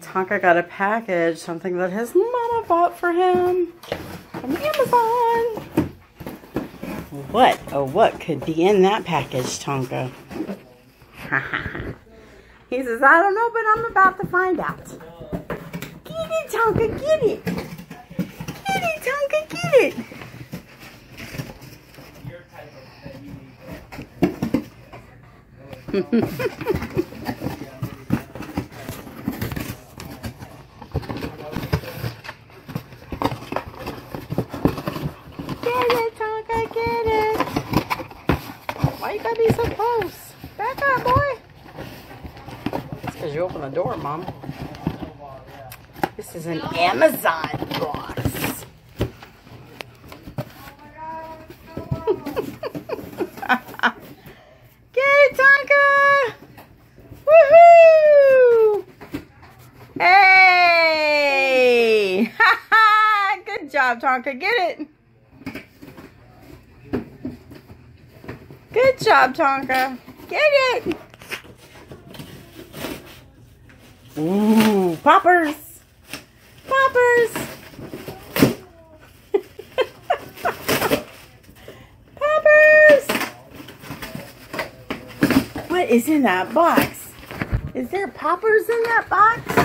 Tonka got a package, something that his mama bought for him from Amazon. What, oh what could be in that package, Tonka? He says, I don't know, but I'm about to find out. Get it, Tonka, get it. Get it, Tonka, get it. Get it, Tonka, get it. Why you gotta be so close? Back up, boy. It's because you opened the door, Mom. This is an Amazon box. Tonka, get it. Good job, Tonka. Get it. Ooh, poppers. Poppers. Poppers. What is in that box? Is there poppers in that box?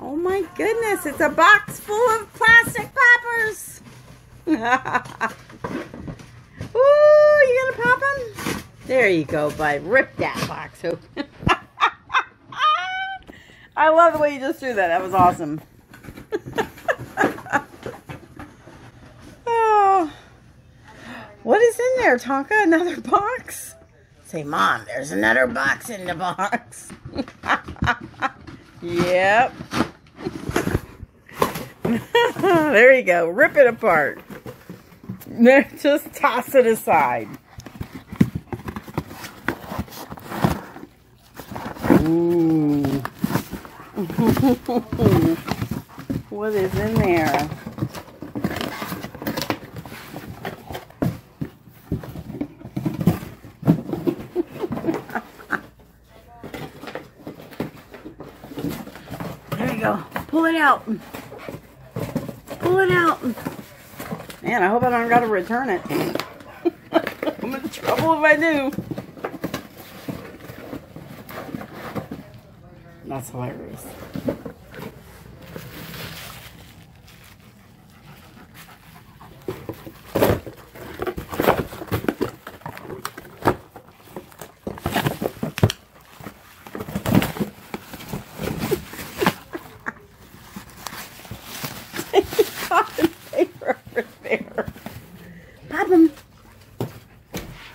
Oh my goodness, it's a box full of plastic poppers. Ooh, you gonna pop them? There you go, bud. Rip that box open. I love the way you just threw that. That was awesome. Oh. What is in there, Tonka? Another box? Say, Mom, there's another box in the box. Yep. There you go. Rip it apart. Just toss it aside. Ooh. What is in there? There you go. Pull it out. Pull it out. Man, I hope I don't gotta return it. I'm in trouble if I do. That's hilarious. Pop them.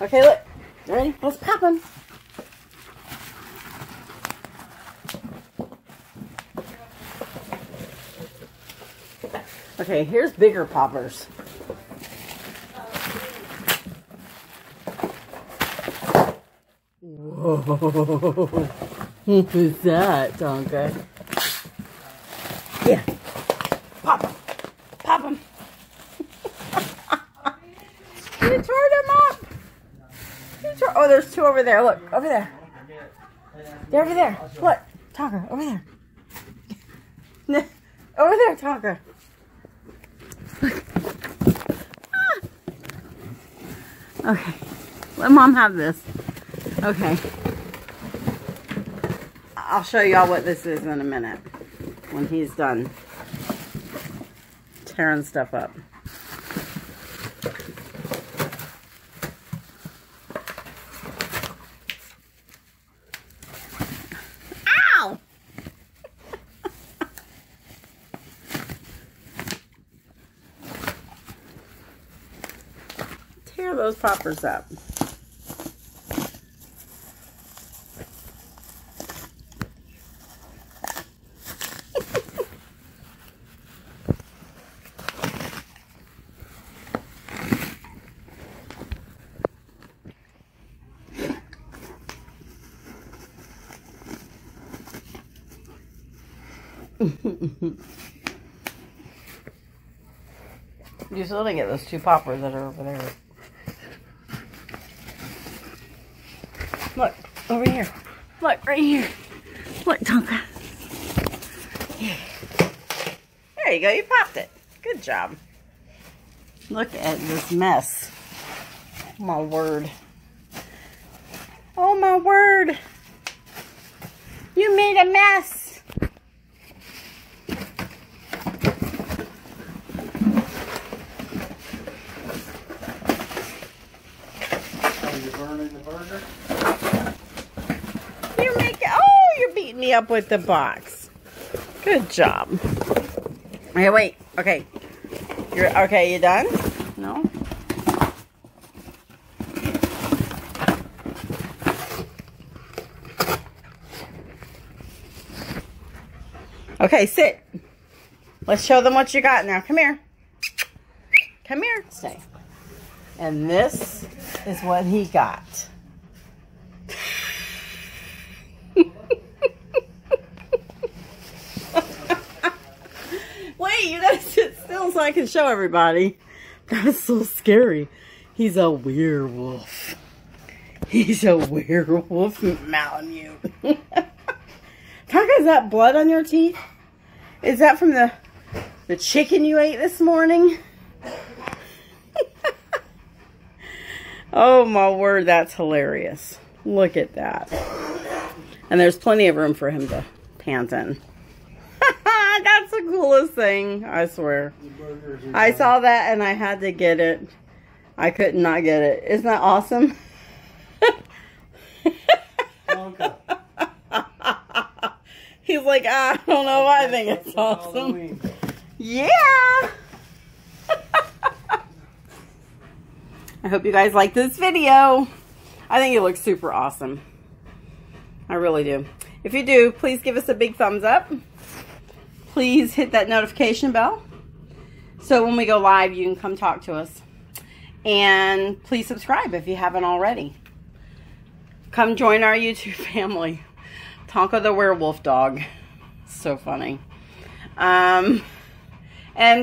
Okay, look. Ready? Let's pop them. Okay, here's bigger poppers. Whoa. What is that, Tonka? Yeah. Pop them. Pop them. You tore them up. Oh, there's two over there. Look, over there. They're over there. Look, Tonka, over there. Over there, Tonka. Ah. Okay, let Mom have this. Okay. I'll show y'all what this is in a minute when he's done tearing stuff up. Tear those poppers up. You still didn't get those two poppers that are over there. Look, over here. Look, right here. What, Tonka? Yeah. There you go. You popped it. Good job. Look at this mess. My word. Oh, my word. You made a mess. Are you burning the burger? You're making... Oh, you're beating me up with the box. Good job. Okay, wait. Okay. Okay, you done? No? Okay, sit. Let's show them what you got now. Come here. Come here. Stay. And this is what he got. Wait, you gotta sit still so I can show everybody. That's so scary. He's a werewolf. He's a werewolf, Malamute. Tonka, is that blood on your teeth? Is that from the chicken you ate this morning? Oh my word, that's hilarious. Look at that. And there's plenty of room for him to pant in. That's the coolest thing, I swear. I saw that and I had to get it. I could not get it. Isn't that awesome? He's like, I don't know why I think it's awesome. Halloween. Yeah! I hope you guys like this video. I think it looks super awesome. I really do. If you do, please give us a big thumbs up. Please hit that notification bell so when we go live you can come talk to us, and please subscribe if you haven't already. Come join our YouTube family. Tonka the werewolf dog, so funny. And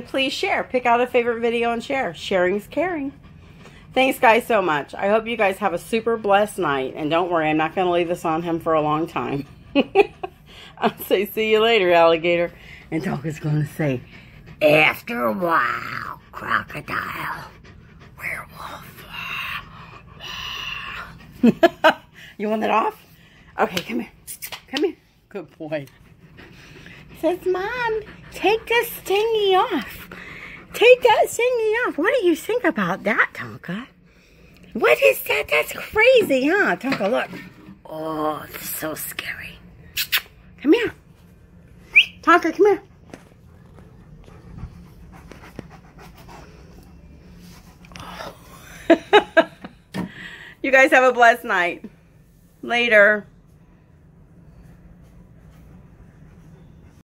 please share. Pick out a favorite video and share. Sharing's caring. Thanks guys so much. I hope you guys have a super blessed night, and don't worry, I'm not going to leave this on him for a long time. I'll say see you later, alligator. And Tonka's going to say, after a while, crocodile, werewolf. You want that off? Okay, come here. Come here. Good boy. Says, Mom, take this thingy off. Take that thingy off. What do you think about that, Tonka? What is that? That's crazy, huh? Tonka, look. Oh, it's so scary. Come here. Tonka, come here. You guys have a blessed night. Later.